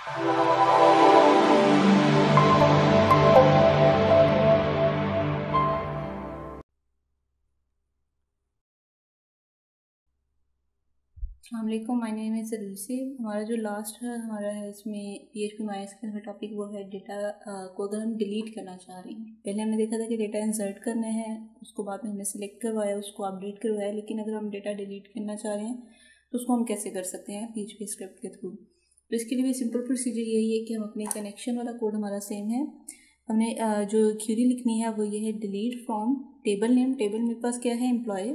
अस्सलामुअलैकुम, my name is Lucy. हमारा जो लास्ट हमारा है इसमें PHP MySQL का टॉपिक वो है डेटा को अगर हम डिलीट करना चाह रहे हैं। पहले हमने देखा था कि डेटा इंसर्ट करना है, उसको बाद में हमने सेलेक्ट करवाया, उसको अपडेट करवाया, लेकिन अगर हम डेटा डिलीट करना चाह रहे हैं तो उसको हम कैसे कर सकते हैं PHP स्क्रिप्ट के थ्रू। तो इसके लिए भी सिंपल प्रोसीजर यही है कि हम अपने कनेक्शन वाला कोड हमारा सेम है, हमने जो क्यूरी लिखनी है वो ये है delete from table name. Table मेरे पास क्या है, एम्प्लॉय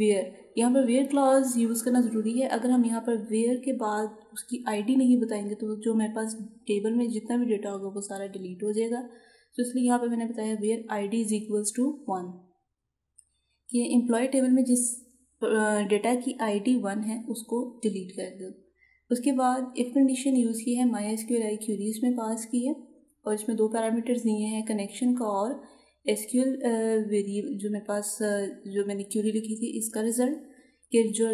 वेयर। यहाँ पर वेयर क्लॉज यूज़ करना ज़रूरी है। अगर हम यहाँ पर वेयर के बाद उसकी आईडी नहीं बताएंगे तो जो मेरे पास टेबल में जितना भी डेटा होगा वो सारा डिलीट हो जाएगा। तो इसलिए यहाँ पर मैंने बताया where ID is equals to 1 कि एम्प्लॉय टेबल में जिस डेटा की आईडी 1 है उसको डिलीट कर दो। उसके बाद इफ कंडीशन यूज़ की है MySQli क्यूरीज में पास की है, और इसमें 2 पैरामीटर्स दिए हैं, कनेक्शन का और SQL वेरिएबल जो मेरे पास जो मैंने क्यूरी लिखी थी इसका रिज़ल्ट, कि जो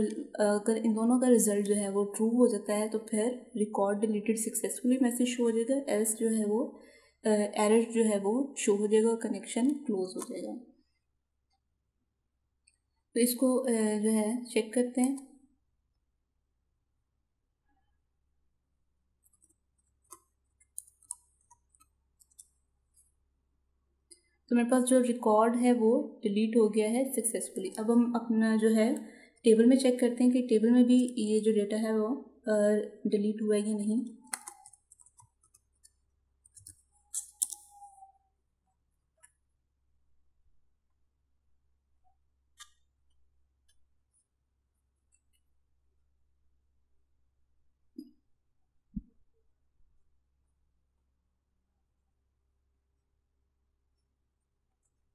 अगर इन दोनों का रिज़ल्ट जो है वो ट्रू हो जाता है तो फिर record deleted successfully message show हो जाएगा, एल्स जो है वो एरर जो है वो शो हो जाएगा और कनेक्शन क्लोज हो जाएगा। तो इसको जो है चेक करते हैं। तो मेरे पास जो रिकॉर्ड है वो डिलीट हो गया है सक्सेसफुली। अब हम अपना जो है टेबल में चेक करते हैं कि टेबल में भी ये जो डेटा है वो डिलीट हुआ है या नहीं।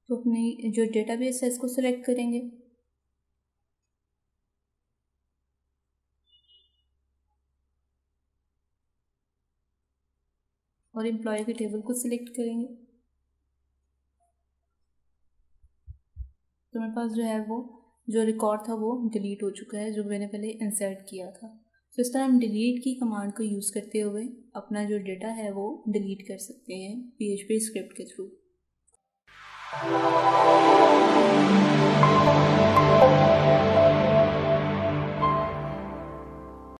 तो अपनी जो डेटाबेस है इसको सेलेक्ट करेंगे। और एम्प्लॉय के टेबल को सिलेक्ट करेंगे। तो मेरे पास जो है वो जो रिकॉर्ड था वो डिलीट हो चुका है जो मैंने पहले इंसर्ट किया था। तो इस तरह हम डिलीट की कमांड को यूज़ करते हुए अपना जो डेटा है वो डिलीट कर सकते हैं PHP स्क्रिप्ट के थ्रू।